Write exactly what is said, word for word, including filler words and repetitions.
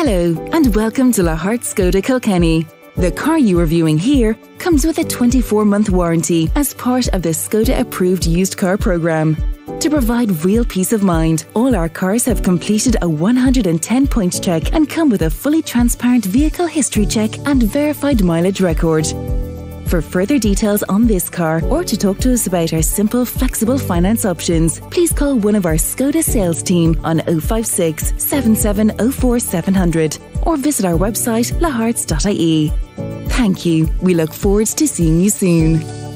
Hello and welcome to Laharts Skoda Kilkenny. The car you are viewing here comes with a twenty-four month warranty as part of the Skoda approved used car program. To provide real peace of mind, all our cars have completed a one hundred ten point check and come with a fully transparent vehicle history check and verified mileage record. For further details on this car or to talk to us about our simple, flexible finance options, please call one of our Skoda sales team on oh five six, seven seven oh four, seven hundred or visit our website laharts dot I E. Thank you. We look forward to seeing you soon.